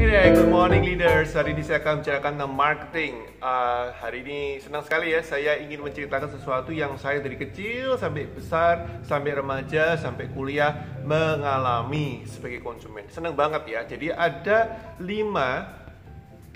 Hey there, good morning leaders. Hari ini saya akan membicarakan tentang marketing. Hari ini senang sekali ya, saya ingin menceritakan sesuatu yang saya dari kecil sampai besar, sampai remaja, sampai kuliah mengalami sebagai konsumen. Senang banget ya. Jadi ada 5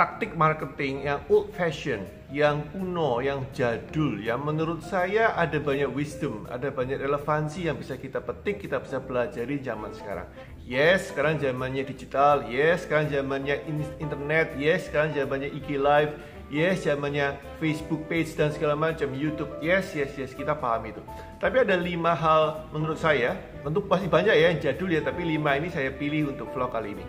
taktik marketing yang old fashion, yang kuno, yang jadul, yang menurut saya ada banyak wisdom, ada banyak relevansi yang bisa kita petik, kita bisa pelajari zaman sekarang. Yes, sekarang zamannya digital, yes, sekarang zamannya internet, yes, sekarang zamannya IG Live, yes, zamannya Facebook page dan segala macam, YouTube, yes, kita paham itu. Tapi ada 5 hal menurut saya, tentu pasti banyak ya yang jadul ya, tapi 5 ini saya pilih untuk vlog kali ini.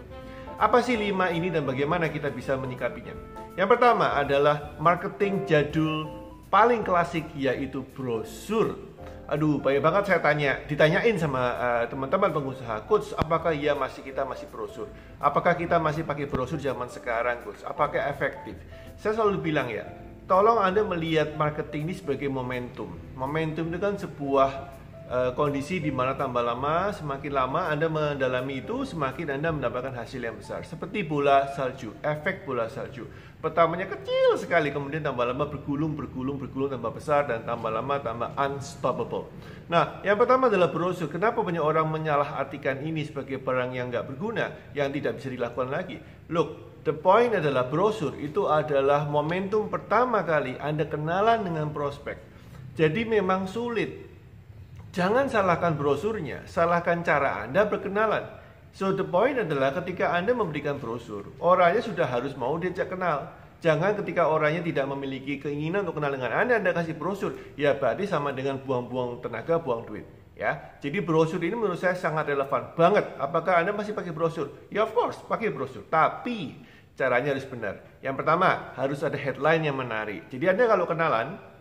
Apa sih 5 ini dan bagaimana kita bisa menyikapinya? Yang pertama adalah marketing jadul paling klasik, yaitu brosur. Aduh, banyak banget saya ditanyain sama teman-teman pengusaha, coach, apakah kita masih brosur? Apakah kita masih pakai brosur zaman sekarang, coach? Apakah efektif? Saya selalu bilang ya, tolong Anda melihat marketing ini sebagai momentum. Momentum itu kan sebuah kondisi di mana tambah lama, semakin lama Anda mendalami itu, semakin Anda mendapatkan hasil yang besar. Seperti bola salju, efek bola salju. Pertamanya kecil sekali, kemudian tambah lama bergulung, tambah besar, dan tambah lama tambah unstoppable. Nah, yang pertama adalah brosur. Kenapa banyak orang menyalahartikan ini sebagai barang yang nggak berguna, yang tidak bisa dilakukan lagi? Look, the point adalah brosur itu adalah momentum pertama kali Anda kenalan dengan prospek. Jadi memang sulit. Jangan salahkan brosurnya, salahkan cara Anda berkenalan. So the point adalah ketika Anda memberikan brosur, orangnya sudah harus mau diajak kenal. Jangan ketika orangnya tidak memiliki keinginan untuk kenal dengan Anda kasih brosur. Ya berarti sama dengan buang-buang tenaga, buang duit. Ya, jadi brosur ini menurut saya sangat relevan banget. Apakah Anda masih pakai brosur? Ya of course, pakai brosur. Tapi caranya harus benar. Yang pertama, harus ada headline yang menarik. Jadi Anda kalau kenalan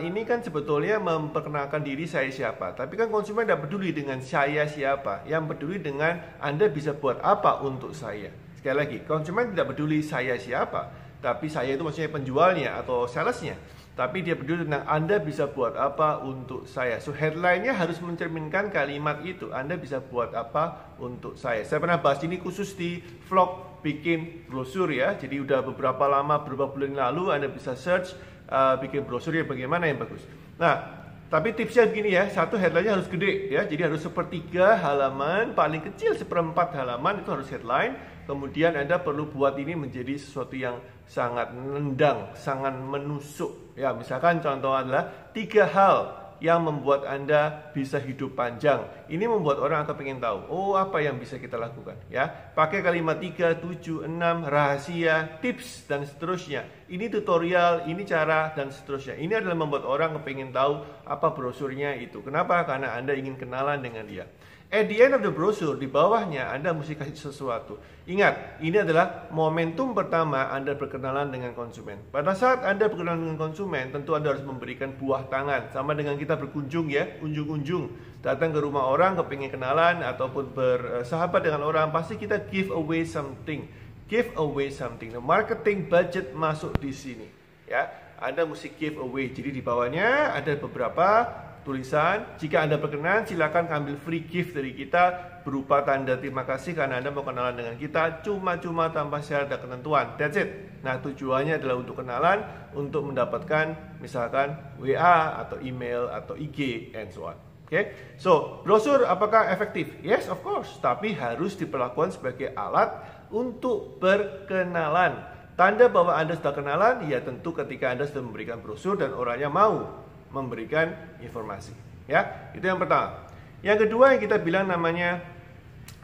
ini kan sebetulnya memperkenalkan diri saya siapa. Tapi kan konsumen tidak peduli dengan saya siapa. Yang peduli dengan Anda bisa buat apa untuk saya. Sekali lagi, konsumen tidak peduli saya siapa. Tapi saya itu maksudnya penjualnya atau salesnya. Tapi dia peduli tentang Anda bisa buat apa untuk saya. So headline-nya harus mencerminkan kalimat itu. Anda bisa buat apa untuk saya. Saya pernah bahas ini khusus di vlog bikin brosur ya. Jadi udah beberapa bulan lalu Anda bisa search. Bikin brosurnya bagaimana yang bagus. Nah, tapi tipsnya begini ya, satu headline-nya harus gede ya, jadi harus 1/3 halaman, paling kecil 1/4 halaman itu harus headline. Kemudian Anda perlu buat ini menjadi sesuatu yang sangat nendang, sangat menusuk. Ya, misalkan contoh adalah 3 hal yang membuat Anda bisa hidup panjang. Ini membuat orang akan pengen tahu, oh apa yang bisa kita lakukan ya. Pakai kalimat 3, 7, 6, rahasia, tips, dan seterusnya. Ini tutorial, ini cara, dan seterusnya. Ini adalah membuat orang pengen tahu apa brosurnya itu. Kenapa? Karena Anda ingin kenalan dengan dia. At the end of the brosur, di bawahnya Anda mesti kasih sesuatu. Ingat, ini adalah momentum pertama Anda berkenalan dengan konsumen. Pada saat Anda berkenalan dengan konsumen, tentu Anda harus memberikan buah tangan. Sama dengan kita berkunjung ya, unjung-unjung. Datang ke rumah orang, kepingin kenalan, ataupun bersahabat dengan orang, pasti kita give away something. Give away something. The marketing budget masuk di sini. Ya, Anda mesti give away. Jadi di bawahnya ada beberapa tulisan, jika Anda berkenan silakan ambil free gift dari kita berupa tanda terima kasih karena Anda mau kenalan dengan kita, cuma-cuma tanpa syarat dan ketentuan. That's it. Nah, tujuannya adalah untuk kenalan, untuk mendapatkan misalkan WA atau email atau IG and so on. Oke. So, brosur apakah efektif? Yes, of course, tapi harus diperlakukan sebagai alat untuk berkenalan. Tanda bahwa Anda sudah kenalan ya tentu ketika Anda sudah memberikan brosur dan orangnya mau memberikan informasi ya, itu yang pertama. Yang kedua yang kita bilang namanya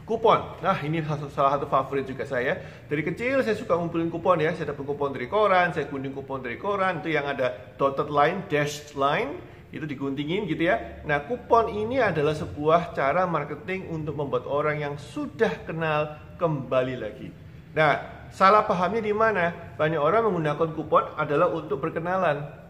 kupon. Nah, ini salah satu favorit juga saya. Dari kecil saya suka ngumpulin kupon ya, saya dapat kupon dari koran, saya gunting kupon dari koran itu yang ada dotted line, dashed line, itu diguntingin gitu ya. Nah, kupon ini adalah sebuah cara marketing untuk membuat orang yang sudah kenal kembali lagi. Nah, salah pahamnya di mana? Banyak orang menggunakan kupon adalah untuk berkenalan.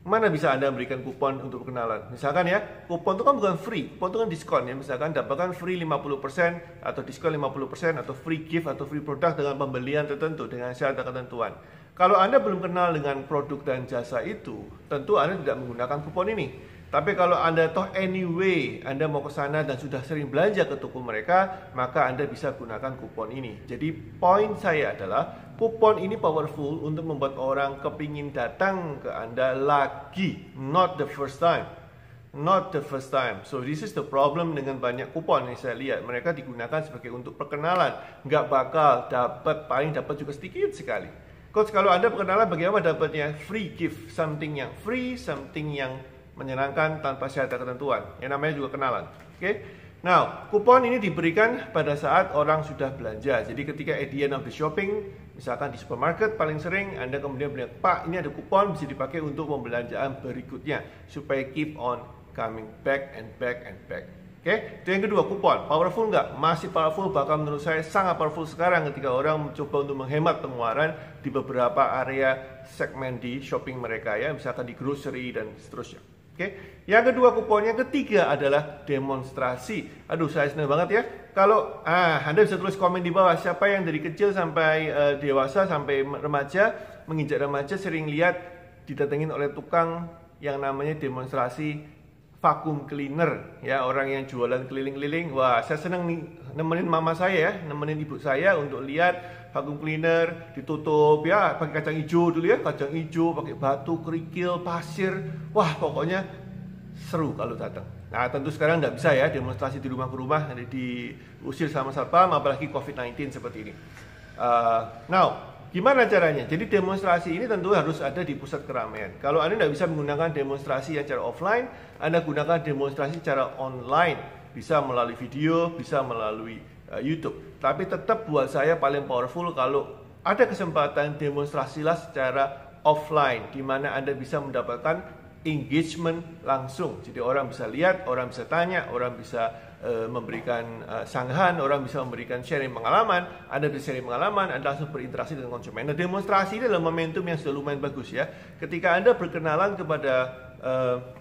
Mana bisa Anda memberikan kupon untuk perkenalan? Misalkan ya, kupon itu kan bukan free, kupon itu kan diskon ya. Misalkan dapatkan free 50% atau diskon 50% atau free gift atau free produk dengan pembelian tertentu dengan syarat dan ketentuan. Kalau Anda belum kenal dengan produk dan jasa itu, tentu Anda tidak menggunakan kupon ini. Tapi kalau Anda toh anyway Anda mau ke sana dan sudah sering belanja ke toko mereka, maka Anda bisa gunakan kupon ini. Jadi poin saya adalah kupon ini powerful untuk membuat orang kepingin datang ke Anda lagi, not the first time. Not the first time. So this is the problem dengan banyak kupon yang saya lihat. Mereka digunakan sebagai untuk perkenalan. Nggak bakal dapat, paling dapat juga sedikit sekali. Coach, kalau Anda perkenalan bagaimana dapatnya? Free gift, something yang free, something yang menyenangkan tanpa syarat ketentuan. Yang namanya juga kenalan. Oke? Okay? Nah, kupon ini diberikan pada saat orang sudah belanja. Jadi ketika at the end of the shopping, misalkan di supermarket paling sering Anda kemudian bilang, "Pak, ini ada kupon bisa dipakai untuk pembelanjaan berikutnya." Supaya keep on coming back and back and back. Oke, itu yang kedua, kupon. Powerful nggak? Masih powerful, bahkan menurut saya sangat powerful sekarang ketika orang mencoba untuk menghemat pengeluaran di beberapa area segmen di shopping mereka ya, misalkan di grocery dan seterusnya. Oke, yang kedua kupon. Yang ketiga adalah demonstrasi. Aduh, saya senang banget ya. Kalau Anda bisa tulis komen di bawah siapa yang dari kecil sampai dewasa sampai remaja, menginjak remaja sering lihat didatengin oleh tukang yang namanya demonstrasi vakum cleaner ya, orang yang jualan keliling-keliling. Wah, saya seneng nih nemenin mama saya ya, nemenin ibu saya untuk lihat vakum cleaner ditutup ya, pakai kacang hijau dulu ya, kacang hijau pakai batu, kerikil, pasir. Wah, pokoknya seru kalau datang. Nah, tentu sekarang nggak bisa ya demonstrasi di rumah ke rumah, diusir sama satpam, apalagi COVID-19 seperti ini. Now, gimana caranya? Jadi demonstrasi ini tentu harus ada di pusat keramaian. Kalau Anda tidak bisa menggunakan demonstrasi yang secara offline, Anda gunakan demonstrasi secara online. Bisa melalui video, bisa melalui YouTube. Tapi tetap buat saya paling powerful kalau ada kesempatan demonstrasilah secara offline, di mana Anda bisa mendapatkan engagement langsung. Jadi orang bisa lihat, orang bisa tanya, orang bisa memberikan sanggahan, orang bisa memberikan sharing pengalaman, Anda bisa sharing pengalaman, Anda langsung berinteraksi dengan konsumen. Nah, demonstrasi ini adalah momentum yang sudah lumayan bagus ya. Ketika Anda berkenalan kepada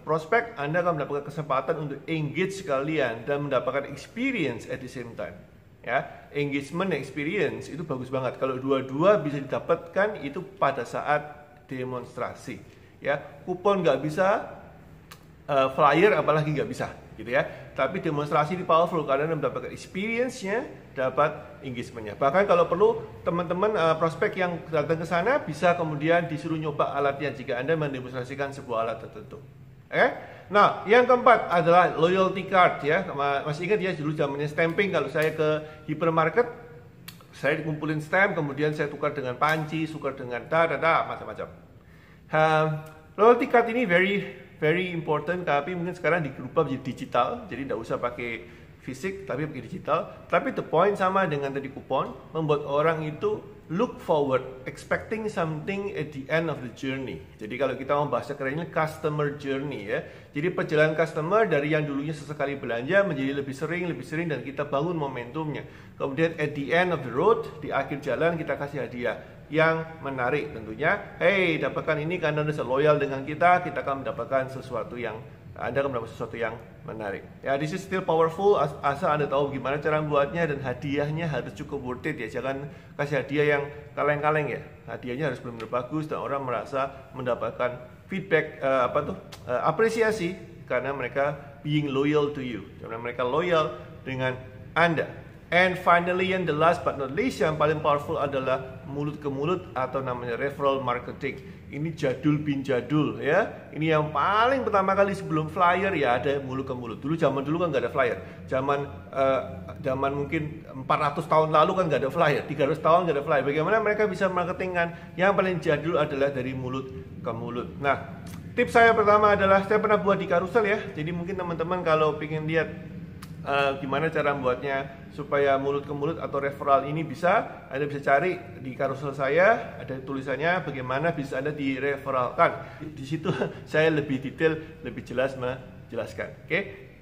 prospek, Anda akan mendapatkan kesempatan untuk engage sekalian dan mendapatkan experience at the same time. Ya, engagement dan experience itu bagus banget. Kalau dua-dua bisa didapatkan itu pada saat demonstrasi. Ya, kupon nggak bisa, flyer apalagi nggak bisa, gitu ya. Tapi demonstrasi ini powerful karena Anda mendapatkan experience-nya, dapat engagement-nya. Bahkan kalau perlu teman-teman prospek yang datang ke sana bisa kemudian disuruh nyoba alatnya jika Anda mendemonstrasikan sebuah alat tertentu. Okay? Nah, yang keempat adalah loyalty card ya. Masih ingat ya dulu zamannya stamping, kalau saya ke hipermarket saya dikumpulin stamp, kemudian saya tukar dengan panci, tukar dengan macam-macam. Loyalty card ini very important, tapi mungkin sekarang dirubah jadi digital, jadi tidak usah pakai fisik, tapi pakai digital. Tapi the point sama dengan tadi kupon, membuat orang itu look forward, expecting something at the end of the journey. Jadi kalau kita mau bahasa kerennya customer journey ya, jadi perjalanan customer dari yang dulunya sesekali belanja menjadi lebih sering dan kita bangun momentumnya. Kemudian at the end of the road, di akhir jalan kita kasih hadiah yang menarik tentunya. Hey, dapatkan ini karena Anda loyal dengan kita, kita akan mendapatkan sesuatu yang menarik. Ya, this is still powerful asal Anda tahu gimana cara membuatnya, dan hadiahnya harus cukup worth it ya. Jangan kasih hadiah yang kaleng-kaleng ya. Hadiahnya harus benar-benar bagus dan orang merasa mendapatkan feedback apresiasi karena mereka being loyal to you. Karena mereka loyal dengan Anda. And finally, and the last but not least, yang paling powerful adalah mulut ke mulut atau namanya referral marketing. Ini jadul bin jadul ya. Ini yang paling pertama kali sebelum flyer ya ada mulut ke mulut. Dulu kan nggak ada flyer. Zaman mungkin 400 tahun lalu kan nggak ada flyer. 300 tahun nggak ada flyer. Bagaimana mereka bisa marketingkan? Yang paling jadul adalah dari mulut ke mulut. Nah, tips saya pertama adalah saya pernah buat di karusel ya. Jadi mungkin teman-teman kalau ingin lihat gimana cara membuatnya supaya mulut ke mulut atau referral ini bisa, Anda bisa cari di karusel saya, ada tulisannya bagaimana bisa Anda direferalkan. Di situ saya lebih detail, lebih jelas menjelaskan. Oke.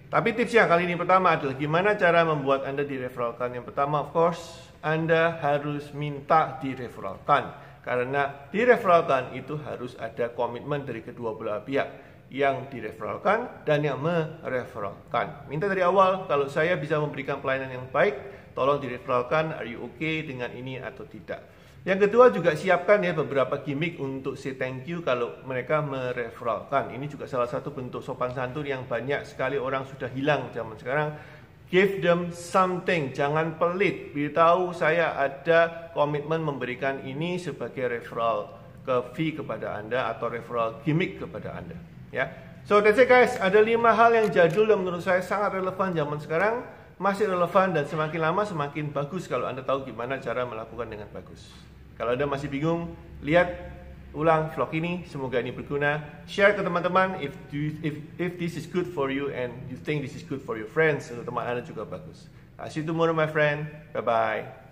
Tapi tipsnya kali ini pertama adalah gimana cara membuat Anda direferalkan. Yang pertama, of course, Anda harus minta direferalkan. Karena direferalkan itu harus ada komitmen dari kedua belah pihak, yang direferalkan dan yang mereferalkan. Minta dari awal, kalau saya bisa memberikan pelayanan yang baik, tolong direferalkan, are you okay dengan ini atau tidak. Yang kedua juga siapkan ya beberapa gimmick untuk say thank you kalau mereka mereferalkan. Ini juga salah satu bentuk sopan santun yang banyak sekali orang sudah hilang zaman sekarang. Give them something, jangan pelit, beritahu saya ada komitmen memberikan ini sebagai referral fee kepada Anda atau referral gimmick kepada Anda ya. So that's it guys, ada 5 hal yang jadul dan menurut saya sangat relevan zaman sekarang, masih relevan dan semakin lama semakin bagus kalau Anda tahu gimana cara melakukan dengan bagus. Kalau Anda masih bingung, lihat ulang vlog ini, semoga ini berguna. Share ke teman-teman if this is good for you and you think this is good for your friends, untuk teman Anda juga bagus. I'll see you tomorrow my friend, bye bye.